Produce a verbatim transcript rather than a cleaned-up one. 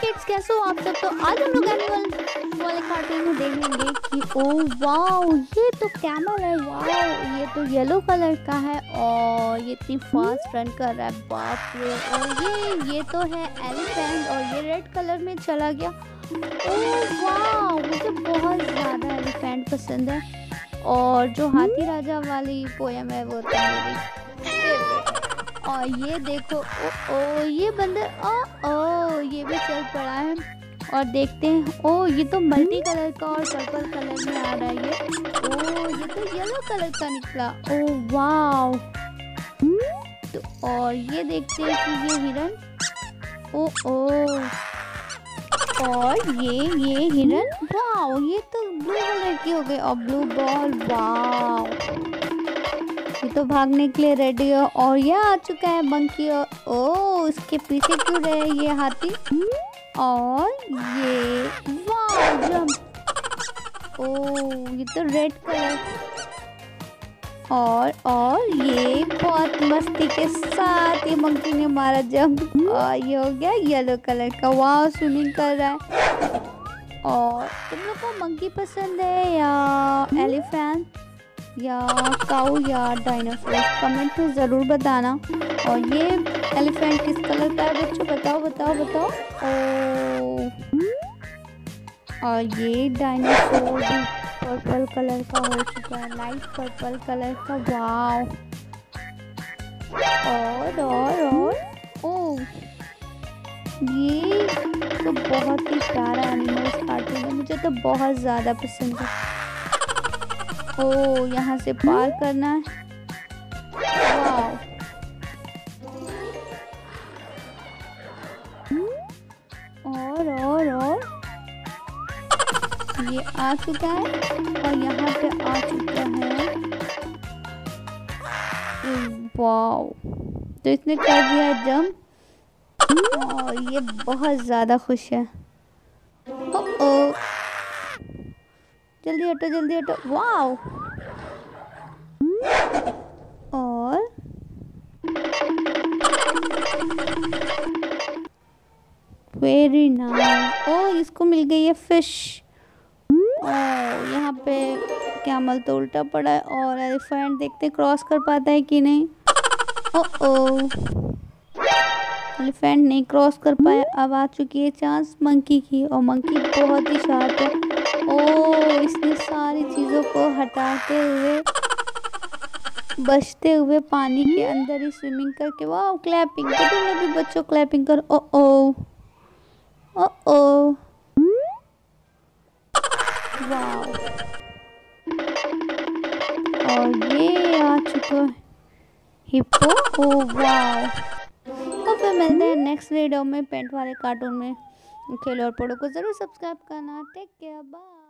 Kids कैसे हो आप सब। तो आज हम लोग एनिमल वाले कार्टून में देखेंगे कि ओ वाओ ये तो कैमल है, वाओ ये तो येलो कलर का है और ये इतनी फास्ट रन कर रहा है, बाप रे। और ये ये तो है एलिफेंट और ये रेड कलर में चला गया। ओ वाओ मुझे बहुत ज़्यादा एलिफेंट पसंद है। और जो हाथी राजा वाली पोएम है वो तो मेरी फेवरेट है। और ये देखो ओ ओ ये बंदर ओ ओ ये भी चल पड़ा है। और देखते हैं ओ ये तो मल्टी कलर का और पर्पल कलर में आ रहा है। ये ओ ये तो येलो कलर का निकला। ओ वाओ तो और ये देखते हैं कि ये हिरन ओ ओ और ये ये हिरन वाओ ये तो ब्लू कलर की हो गई। और ब्लू बॉल वाओ ये तो भागने के लिए रेडी है। और ये आ चुका है बंकी। ओ उसके पीछे क्यों रहे ये हाथी। और ये वाह जंप। ओ ये तो रेड कलर। और और ये बहुत मस्ती के साथ ये बंकी ने मारा जंप। और ये हो गया येलो कलर का। वाह स्विमिंग कर रहा है। और तुम लोग को मंकी पसंद है या एलिफेंट या काऊ या डायनासोर, कमेंट में ज़रूर बताना। और ये एलिफेंट किस कलर का है बच्चों, बताओ बताओ बताओ। ओ और ये डायनासोर भी पर्पल कलर का हो चुका है, लाइट पर्पल कलर का। वाओ और और और ओ ये तो बहुत ही प्यारा एनिमल्स कार्टून है, मुझे तो बहुत ज़्यादा पसंद है। ओ यहाँ से पार करना है। वाओ और और और ये आ चुका है और यहाँ पे आ चुका है। वाओ तो इसने कर दिया जंप और ये बहुत ज़्यादा खुश है। ओ ओ जल्दी हटो जल्दी हटो। वाओ और वेरी नाइस। ओ इसको मिल गई है फिश। और यहाँ पे कैमल तो उल्टा पड़ा है। और एलिफेंट देखते क्रॉस कर पाता है कि नहीं। ओ ओ एलिफेंट नहीं क्रॉस कर पाया। अब आ चुकी है चांस मंकी की। और मंकी बहुत ही शार्प है। ओ इसने सारी चीज़ों को हटाते हुए बचते हुए पानी के अंदर ही स्विमिंग करके। वाह क्लैपिंग तो तुम लोग भी बच्चों क्लैपिंग करो। ओ ओ ओ ओ वाह और ये आ चुका है हिप्पो। ओ वाह तो फिर मिलते हैं नेक्स्ट वीडियो में पेंट वाले कार्टून में। खेलो और पढ़ो को ज़रूर सब्सक्राइब करना। Take care, bye.